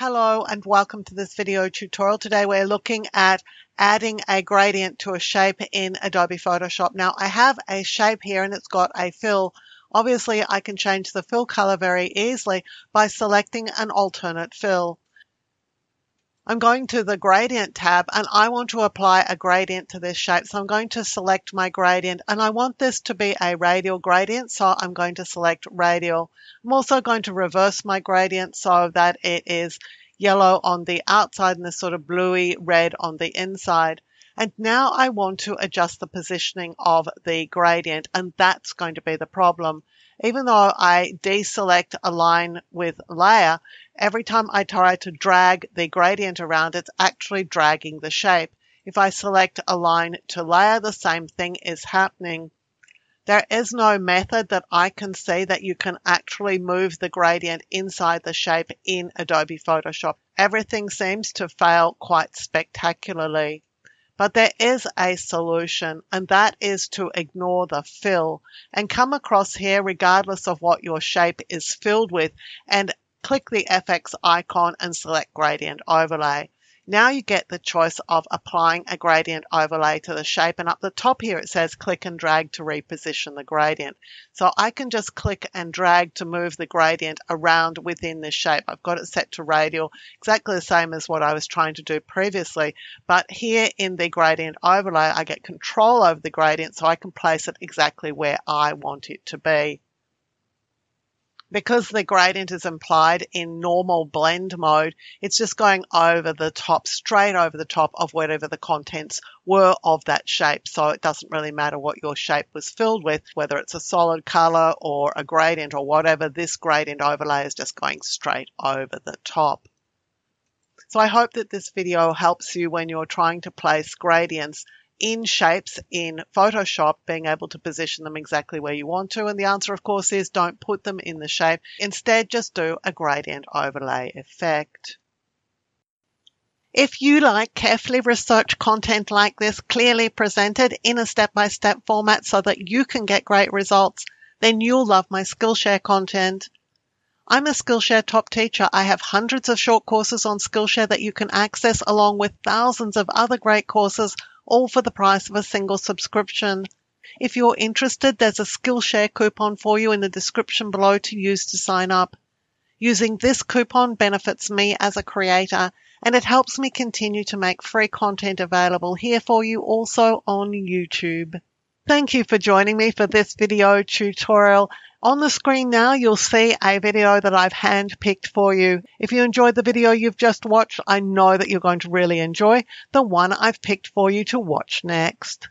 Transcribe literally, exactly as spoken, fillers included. Hello and welcome to this video tutorial. Today we're looking at adding a gradient to a shape in Adobe Photoshop. Now I have a shape here and it's got a fill. Obviously I can change the fill color very easily by selecting an alternate fill. I'm going to the gradient tab and I want to apply a gradient to this shape. So I'm going to select my gradient and I want this to be a radial gradient. So I'm going to select radial. I'm also going to reverse my gradient so that it is yellow on the outside and this sort of bluey red on the inside. And now I want to adjust the positioning of the gradient, and that's going to be the problem. Even though I deselect align with layer, every time I try to drag the gradient around, it's actually dragging the shape. If I select align to layer, the same thing is happening. There is no method that I can see that you can actually move the gradient inside the shape in Adobe Photoshop. Everything seems to fail quite spectacularly. But there is a solution, and that is to ignore the fill and come across here regardless of what your shape is filled with and click the F X icon and select Gradient Overlay. Now you get the choice of applying a gradient overlay to the shape, and up the top here it says click and drag to reposition the gradient. So I can just click and drag to move the gradient around within this shape. I've got it set to radial, exactly the same as what I was trying to do previously, but here in the gradient overlay I get control over the gradient so I can place it exactly where I want it to be. Because the gradient is implied in normal blend mode, it's just going over the top, straight over the top of whatever the contents were of that shape. So it doesn't really matter what your shape was filled with, whether it's a solid color or a gradient or whatever, this gradient overlay is just going straight over the top. So I hope that this video helps you when you're trying to place gradients in shapes in Photoshop, being able to position them exactly where you want to. And the answer, of course, is don't put them in the shape. Instead, just do a gradient overlay effect. If you like carefully researched content like this, clearly presented in a step-by-step format so that you can get great results, then you'll love my Skillshare content. I'm a Skillshare top teacher. I have hundreds of short courses on Skillshare that you can access along with thousands of other great courses, all for the price of a single subscription. If you're interested, there's a Skillshare coupon for you in the description below to use to sign up. Using this coupon benefits me as a creator, and it helps me continue to make free content available here for you also on YouTube. Thank you for joining me for this video tutorial. On the screen now, you'll see a video that I've handpicked for you. If you enjoyed the video you've just watched, I know that you're going to really enjoy the one I've picked for you to watch next.